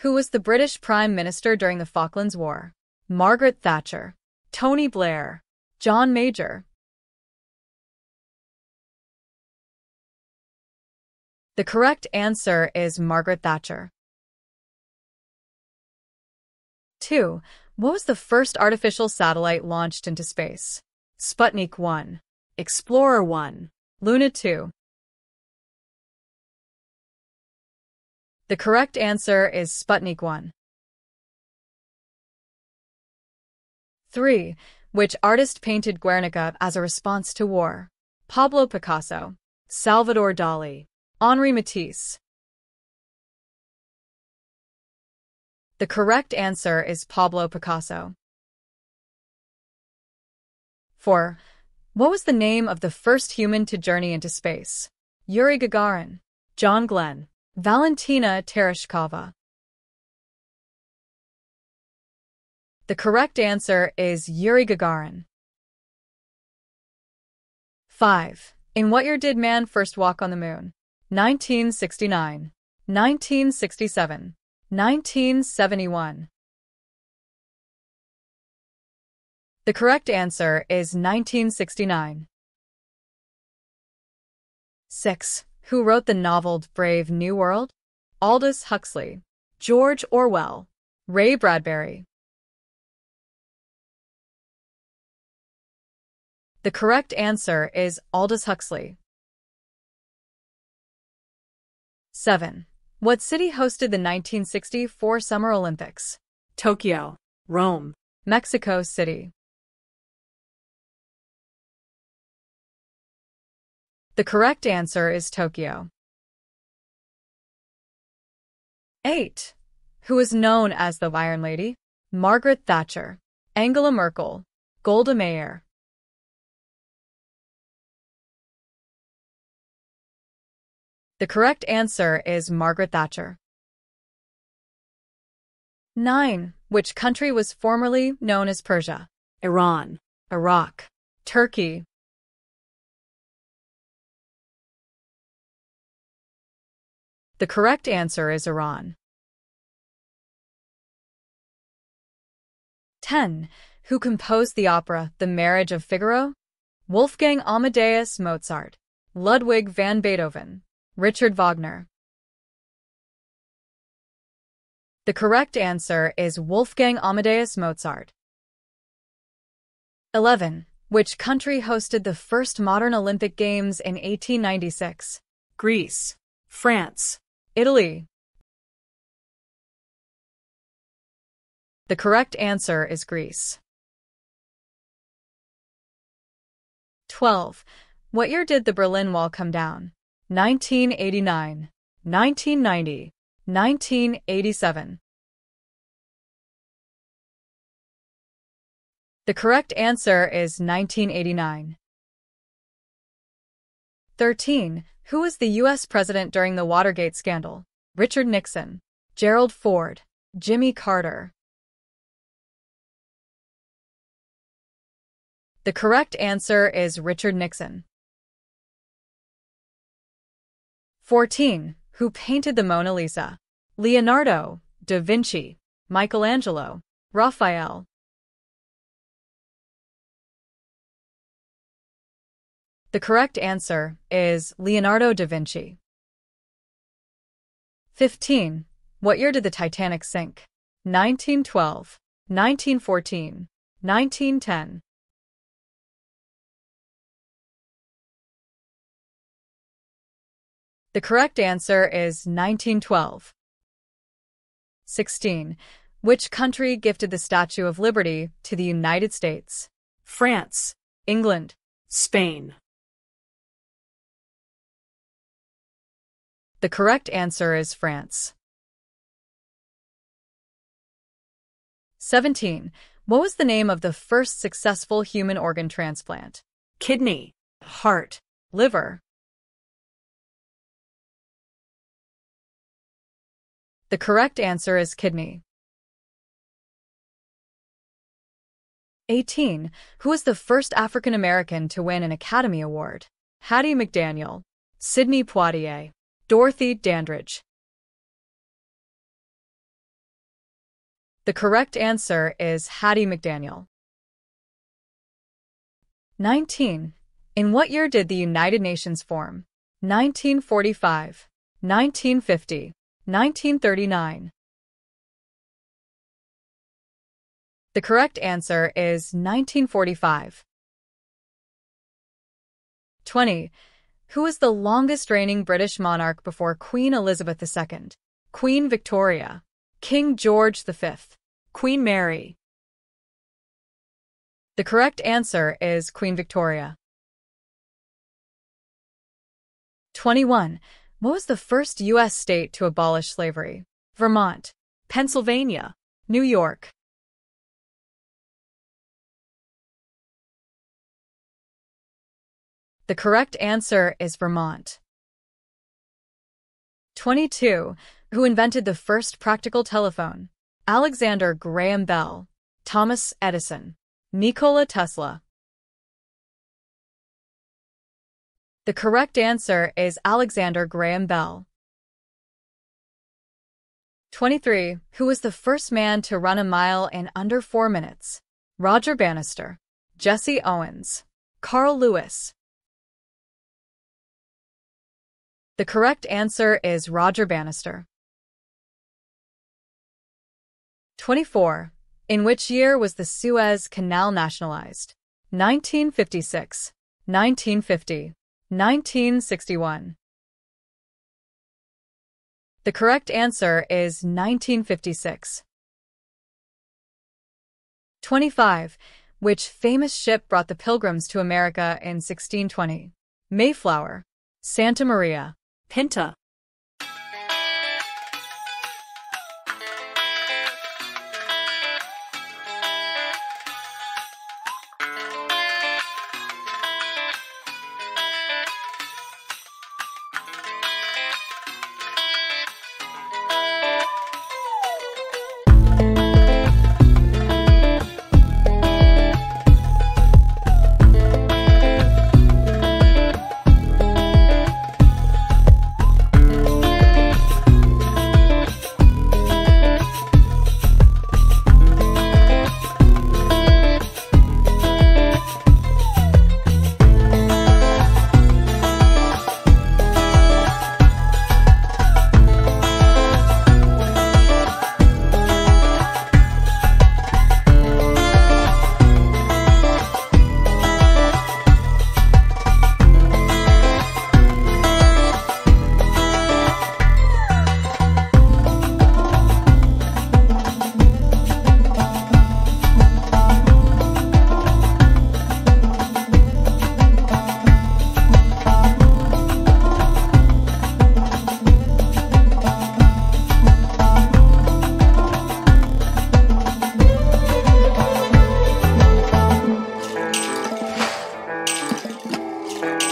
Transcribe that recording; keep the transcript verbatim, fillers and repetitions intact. Who was the British Prime Minister during the Falklands War? Margaret Thatcher, Tony Blair, John Major. The correct answer is Margaret Thatcher. two. What was the first artificial satellite launched into space? Sputnik one, Explorer one, Luna two. The correct answer is Sputnik one. three. Which artist painted Guernica as a response to war? Pablo Picasso, Salvador Dali, Henri Matisse. The correct answer is Pablo Picasso. four. What was the name of the first human to journey into space? Yuri Gagarin, John Glenn, Valentina Tereshkova. The correct answer is Yuri Gagarin. five. In what year did man first walk on the moon? nineteen sixty-nine, nineteen sixty-seven, nineteen seventy-one. The correct answer is nineteen sixty-nine. six. Who wrote the novel Brave New World? Aldous Huxley, George Orwell, Ray Bradbury. The correct answer is Aldous Huxley. seven. What city hosted the nineteen sixty-four Summer Olympics? Tokyo, Rome, Mexico City. The correct answer is Tokyo. eight. Who is known as the Iron Lady? Margaret Thatcher, Angela Merkel, Golda Meir. The correct answer is Margaret Thatcher. nine. Which country was formerly known as Persia? Iran, Iraq, Turkey. The correct answer is Iran. ten. Who composed the opera The Marriage of Figaro? Wolfgang Amadeus Mozart, Ludwig van Beethoven, Richard Wagner. The correct answer is Wolfgang Amadeus Mozart. eleven. Which country hosted the first modern Olympic Games in eighteen ninety-six? Greece, France, Italy. The correct answer is Greece. twelve. What year did the Berlin Wall come down? nineteen eighty-nine, nineteen ninety, nineteen eighty-seven. The correct answer is nineteen eighty-nine. thirteen. Who was the U S president during the Watergate scandal? Richard Nixon, Gerald Ford, Jimmy Carter. The correct answer is Richard Nixon. fourteen. Who painted the Mona Lisa? Leonardo da Vinci, Michelangelo, Raphael. The correct answer is Leonardo da Vinci. fifteen. What year did the Titanic sink? nineteen twelve, nineteen fourteen, nineteen ten. The correct answer is nineteen twelve. sixteen. Which country gifted the Statue of Liberty to the United States? France, England, Spain. The correct answer is France. seventeen. What was the name of the first successful human organ transplant? Kidney, heart, liver. The correct answer is kidney. eighteen. Who was the first African American to win an Academy Award? Hattie McDaniel, Sidney Poitier, Dorothy Dandridge. The correct answer is Hattie McDaniel. nineteen. In what year did the United Nations form? nineteen forty-five, nineteen fifty, nineteen thirty-nine. The correct answer is nineteen forty-five. twenty. Who was the longest-reigning British monarch before Queen Elizabeth the Second? Queen Victoria, King George the Fifth, Queen Mary. The correct answer is Queen Victoria. twenty-one. What was the first U S state to abolish slavery? Vermont, Pennsylvania, New York. The correct answer is Vermont. twenty-two. Who invented the first practical telephone? Alexander Graham Bell, Thomas Edison, Nikola Tesla. The correct answer is Alexander Graham Bell. twenty-three. Who was the first man to run a mile in under four minutes? Roger Bannister, Jesse Owens, Carl Lewis. The correct answer is Roger Bannister. twenty-four. In which year was the Suez Canal nationalized? nineteen fifty-six, nineteen fifty, nineteen sixty-one. The correct answer is nineteen fifty-six. twenty-five. Which famous ship brought the Pilgrims to America in sixteen twenty? Mayflower, Santa Maria, Pinta. Thank you.